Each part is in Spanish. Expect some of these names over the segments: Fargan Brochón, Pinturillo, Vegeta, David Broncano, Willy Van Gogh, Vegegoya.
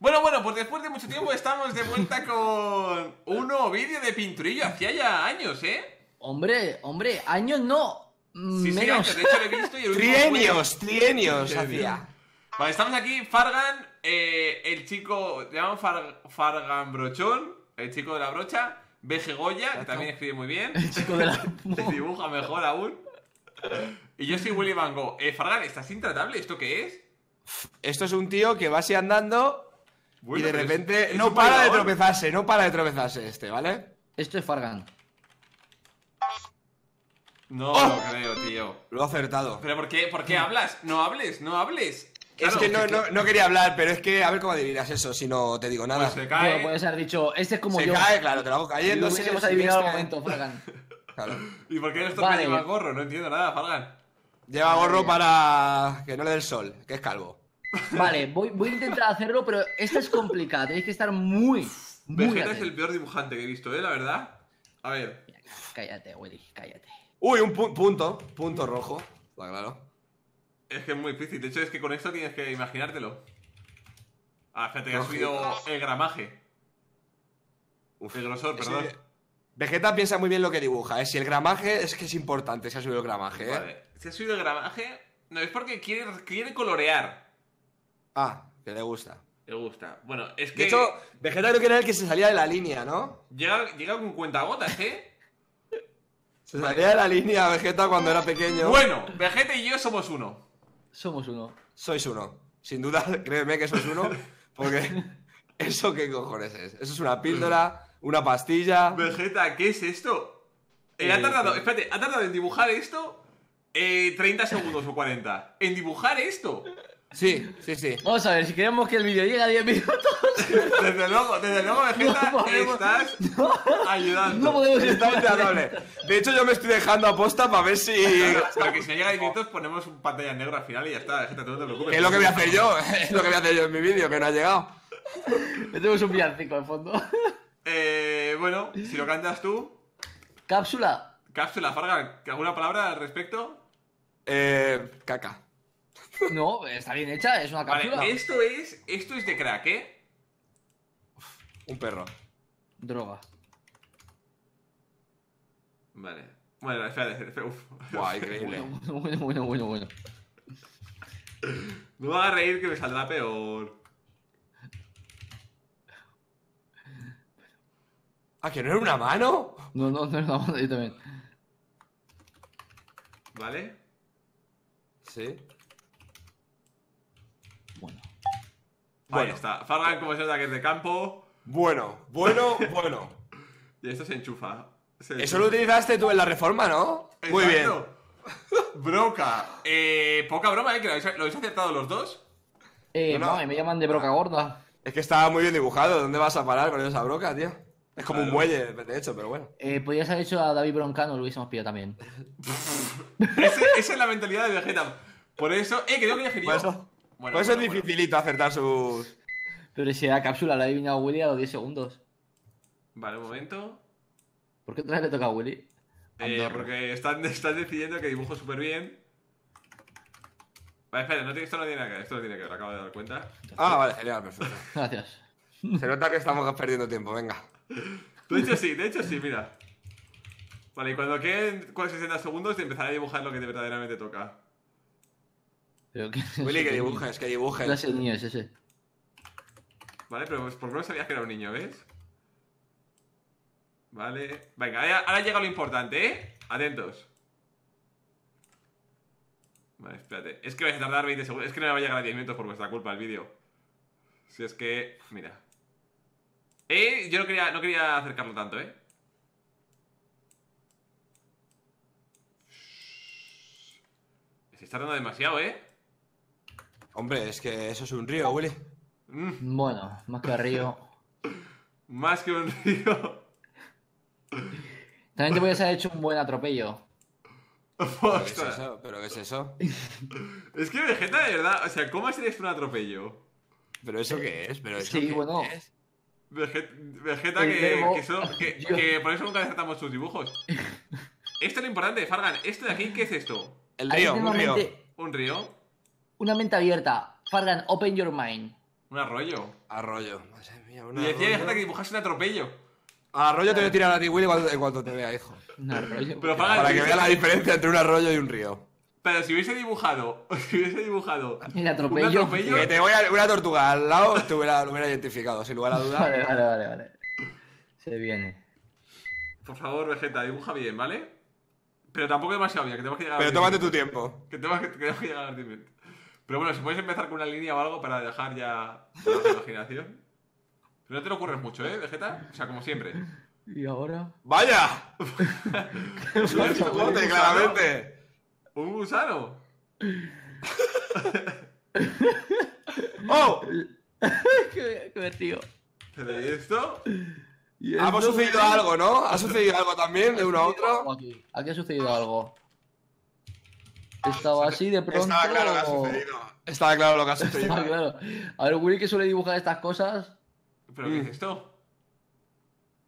Bueno, pues después de mucho tiempo estamos de vuelta con un nuevo vídeo de Pinturillo. Hacía ya años, ¿eh? Hombre, años no. Sí, menos. Sí, años. De hecho, lo he visto y el trienios hacía. Vale, estamos aquí, Fargan, el chico, le llaman Fargan Brochón, el chico de la brocha, Vegegoya, que también escribe muy bien. El chico de la... dibuja mejor aún. Y yo soy Willy Van Gogh. Fargan, ¿estás intratable? ¿Esto qué es? Esto es un tío que va así andando... Bueno, y de repente no para de tropezarse, este, ¿vale? Esto es Fargan. No lo creo, tío. Lo he acertado. ¿Pero por qué hablas? No hables. Claro, es que no quería hablar, pero es que a ver cómo adivinas eso si no te digo nada. Pues se cae. Bueno, puedes haber dicho, este es como yo. Se cae, claro, te lo hago cayendo. No sé si hemos adivinado al momento, Fargan. Claro. ¿Y por qué esto que lleva gorro? No entiendo nada, Fargan. Lleva gorro para que no le dé el sol, que es calvo. Vale, voy a intentar hacerlo, pero esto es complicado, tenéis que estar muy Vegeta es el peor dibujante que he visto, la verdad. A ver. Mira, cállate, Willy, cállate. Uy, un punto rojo, va claro. Es que es muy difícil, de hecho es que con esto tienes que imaginártelo. Ah, fíjate que ha subido el gramaje. Uf, el grosor, perdón. Vegeta piensa muy bien lo que dibuja, si el gramaje es que es importante, si ha subido el gramaje, Vale, si ha subido el gramaje, no, es porque quiere colorear. Ah, que le gusta. Le gusta. Bueno, es que... De hecho, Vegeta creo que era el que se salía de la línea, ¿no? Llega con cuentagotas, ¿eh? Se salía de la línea Vegeta cuando era pequeño. Bueno, Vegeta y yo somos uno. Sois uno. Sin duda, créeme que sois uno. Porque... ¿Eso qué cojones es? Eso es una píldora, una pastilla... Vegeta, ¿qué es esto? Ha tardado... Espérate, ha tardado en dibujar esto... 30 segundos o 40. En dibujar esto... Sí. Vamos a ver, si queremos que el vídeo llegue a 10 minutos. Desde luego, Vegeta, ayudando. No podemos estar. De hecho, yo me estoy dejando aposta para ver si. Porque si no llega a 10 minutos, ponemos un pantalla negra al final y ya está, Vegeta, no te preocupes. Es lo que voy a hacer yo, en mi vídeo, que no ha llegado. Tenemos un villancico al fondo. Bueno, si lo cantas tú. Cápsula, Fargan, ¿alguna palabra al respecto? Caca. No, está bien hecha, es una cápsula. Vale, esto es de crack, ¿eh? Un perro. Droga. Vale. Bueno, espera. Guau, increíble. Bueno. No me hagas reír que me saldrá peor. Ah, ¿que no era una mano? No era una mano, yo también. Vale. Sí. Bueno. Ahí está. Fargan, como se nota que es de campo. Bueno. Y esto se enchufa. Eso lo utilizaste tú en la reforma, ¿no? Exacto. Muy bien. Broca. Poca broma, ¿eh? Que ¿lo habéis aceptado los dos? No, me llaman de broca gorda. Es que estaba muy bien dibujado. ¿Dónde vas a parar con esa broca, tío? Es como un muelle, de hecho, pero bueno. Podrías haber hecho a David Broncano, lo hubiésemos pillado también. Esa es la mentalidad de Vegeta. Por eso... que tengo que elegir yo. Bueno, pues es dificilito acertar sus... Pero si la cápsula la ha adivinado Willy a los 10 segundos. Vale, un momento. ¿Por qué otra vez le toca a Willy? Porque están decidiendo que dibujo súper bien. Vale, espera, esto no tiene nada que ver, me acabo de dar cuenta. Ah, vale, genial, perfecto. Gracias. Se nota que estamos perdiendo tiempo, venga. De hecho sí, mira. Vale, y cuando queden 60 segundos te empezaré a dibujar lo que verdaderamente toca. Willy, que dibujes. No es el niño, es ese. Vale, pero ¿por qué no sabías que era un niño, ves? Vale. Venga, ahora llega lo importante, ¿eh? Atentos. Vale, espérate. Es que vais a tardar 20 segundos. Es que no me va a llegar a 10 minutos por vuestra culpa el vídeo. Si es que... Mira. Yo no quería acercarlo tanto, ¿eh? Se está tardando demasiado, ¿eh? Hombre, es que eso es un río, Willy. Bueno, más que un río. Más que un río. También te podrías haber hecho un buen atropello. ¿Pero qué es eso? Es que Vegeta, de verdad, o sea, ¿cómo sería un atropello? ¿Pero eso qué es? ¿Pero eso qué es? Vegeta, que por eso nunca acertamos sus dibujos. Esto es lo importante, Fargan. ¿Esto de aquí qué es esto? El río, un río. Una mente abierta. Fargan, open your mind. Un arroyo. Arroyo. Madre mía, un arroyo. Y decía hasta que dibujase un atropello. Arroyo te voy a tirar a ti, Willy, cuando te vea, hijo. Un arroyo. Pero para que veas la diferencia entre un arroyo y un río. Pero si hubiese dibujado. El atropello. Un atropello. Que te voy a una tortuga al lado, te lo hubiera identificado, sin lugar a dudas. Vale. Se viene. Por favor, Vegeta, dibuja bien, ¿vale? Pero tampoco demasiado bien, que tenemos que llegar. Pero tómate tu tiempo. Que tenemos que llegar a los. Pero bueno, si puedes empezar con una línea o algo para dejar ya la imaginación. Pero no te lo ocurres mucho, ¿eh, Vegeta? O sea, como siempre. ¿Y ahora? ¡Vaya! ¡Corte, claramente! ¡Un gusano! ¡Oh! ¡Qué divertido! ¿Pero esto? Ha sucedido algo, ¿no? ¿Ha sucedido algo también de uno a otro? Aquí ha sucedido algo. Estaba así de pronto. Estaba claro lo que ha sucedido. Estaba claro lo que ha sucedido. Claro. A ver, Willy, que suele dibujar estas cosas. ¿Pero qué es esto?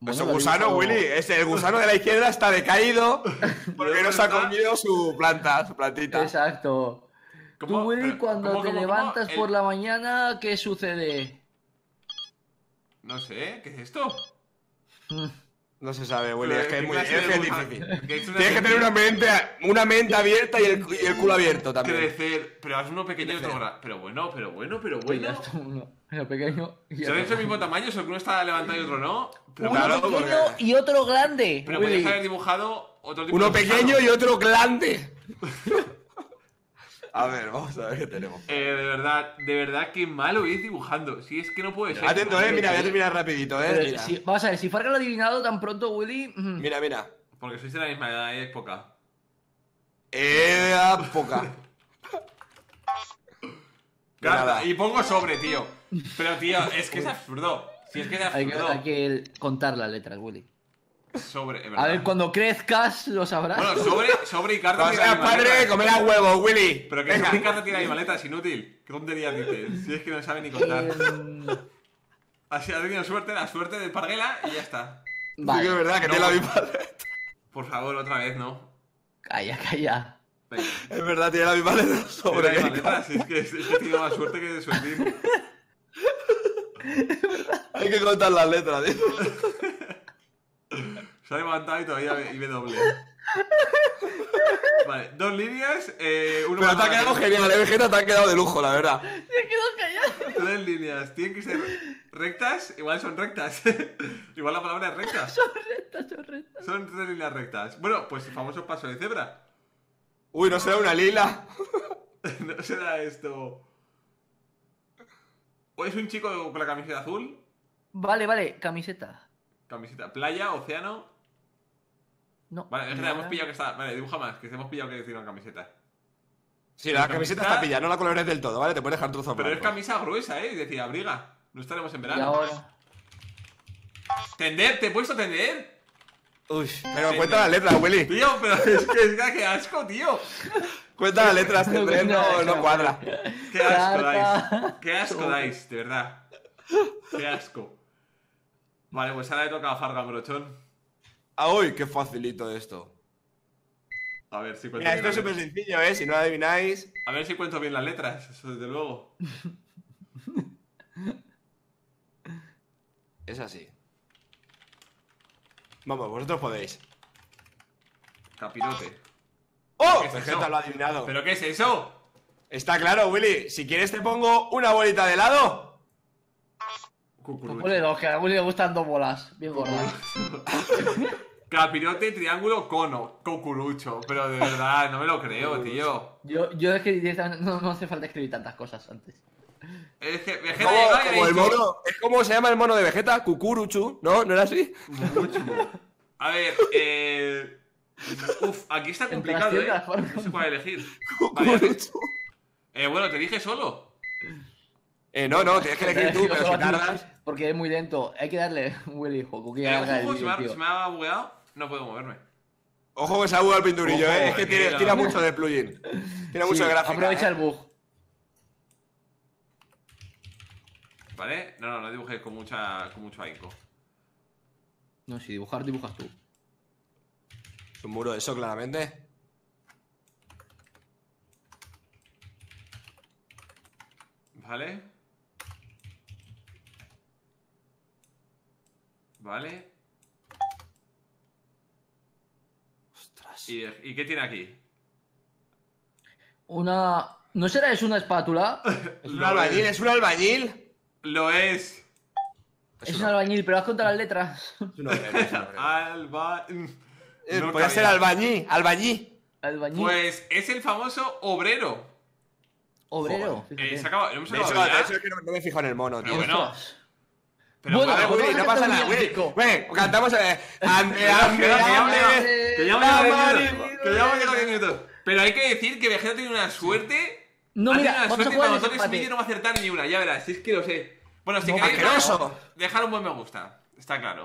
Bueno, es un gusano, Willy. El gusano de la izquierda está decaído porque no se ha comido su plantita. Exacto. Tú, Willy, cuando te levantas por la mañana, ¿qué sucede? No sé, ¿qué es esto? No se sabe, Willy, es que es muy difícil. Tienes que tener una mente abierta y el culo abierto también. Crecer, pero haz uno pequeño y otro grande. Pero bueno. Uno pequeño y otro. ¿Se ven el mismo tamaño? Solo que uno está levantado y otro no. Pero uno claro, pequeño porque... y otro grande. Pero podrías haber dibujado otro tipo de. Uno pequeño y otro grande. A ver, vamos a ver qué tenemos. De verdad, qué malo es dibujando. Si es que no puede ser. Atento, mira, voy a terminar rapidito, mira. Vamos a ver, si Fargan lo ha adivinado tan pronto, Willy... Mira. Porque sois de la misma edad, es poca. Nada. Y pongo sobre, tío. Pero, tío, es que es absurdo. Si es que es absurdo. Hay que contar las letras, Willy. Sobre, a ver, cuando crezcas lo sabrás. Bueno, sobre y carta. No seas padre, comer a huevo, Willy. Pero que sobre y carta tira mi maleta, es inútil. ¿Qué tonterías dices? Si es que no sabe ni contar. Así ha tenido suerte, la suerte de Parguela y ya está. Vale. Sí, que es verdad que no la vi maleta. Por favor, otra vez, ¿no? Calla. Venga. Es verdad, tiene la mi maleta sobre. Tiene la maleta, si es que he tenido más suerte que de suerte. Es verdad. Hay que contar las letras, tío. Se ha levantado y todavía me doble. Vale, dos líneas. Pero te ha quedado genial, Vegeta, te ha quedado de lujo, la verdad. Se ha quedado callado. Tres líneas, tienen que ser rectas. Igual son rectas. Igual la palabra es recta. Son rectas. Son tres líneas rectas. Bueno, pues el famoso paso de cebra. Uy, no será una lila. No será esto. ¿O es un chico con la camiseta azul? Vale, camiseta. ¿Playa? ¿Océano? No. Vale, es que hemos pillado que está... Vale, dibuja más, que hemos pillado que tiene una camiseta. Sí, la camiseta está pillada, no la colores del todo, ¿vale? Te puedes dejar trozos. Pero es camisa gruesa, ¿eh? Y decía, abriga. No estaremos en verano. Ahora... ¿Tender? ¿Te he puesto tender? Uy, pero cuenta las letras, Willy. Tío, pero es que qué asco, tío. Cuenta las letras, tender no cuadra. Qué asco dais, de verdad. Qué asco. Vale, pues ahora le toca a Fargan Brochón. ¡Ay, qué facilito esto! A ver si cuento bien. Mira, esto es súper sencillo, ¿eh? Si no lo adivináis... A ver si cuento bien las letras, eso desde luego. Es así. Vamos, vosotros podéis. Capirote. ¡Oh! Vegeta lo ha adivinado. ¿Pero qué es eso? Está claro, Willy. Si quieres te pongo una bolita de helado. Que a Willy le gustan dos bolas, bien gordas. Capirote, triángulo, cono, cucurucho. Pero de verdad, no me lo creo, tío. Yo es que directamente no hace falta escribir tantas cosas antes. Es que Vegeta como el mono. Es como se llama el mono de Vegeta, cucuruchu, ¿no? ¿No era así? Mucho. A ver, Uf, aquí está complicado, ¿eh? No sé cuál elegir. Cucuruchu. Bueno, te dije solo. No, tienes que elegir tú, pero si tardas... Porque es muy lento, hay que darle un buen hijo. Si me ha bugueado, no puedo moverme. Ojo que se ha bugueado el pinturillo, Es que tira mucho de plugin. Tira mucho de gráfica. Aprovecha el bug. ¿Vale? No dibujes con mucho ahínco. No, si dibujas tú. Es un muro de eso, claramente. ¿Vale? Vale. Ostras. ¿Y qué tiene aquí? Una... ¿No será es una espátula? ¿Es un albañil? ¿Es un albañil? Lo es. Es un albañil, pero has contado las letras. No, Alba... No podría ser albañil. Albañil. Albañil. Pues es el famoso obrero. Obrero. Se acaba. No me he fijado en el mono, tío. Pero bueno. Pero bueno, vale, Willy, no pasa nada, Willy. Güey, cantamos. Que llevamos 10 minutos. Pero hay que decir que Vegeta tiene una suerte. No, mira, vamos a jugar en ese vídeo no va a acertar ni una, ya verás. Si es que lo sé. Bueno, si queréis, dejar un buen me gusta. Está claro.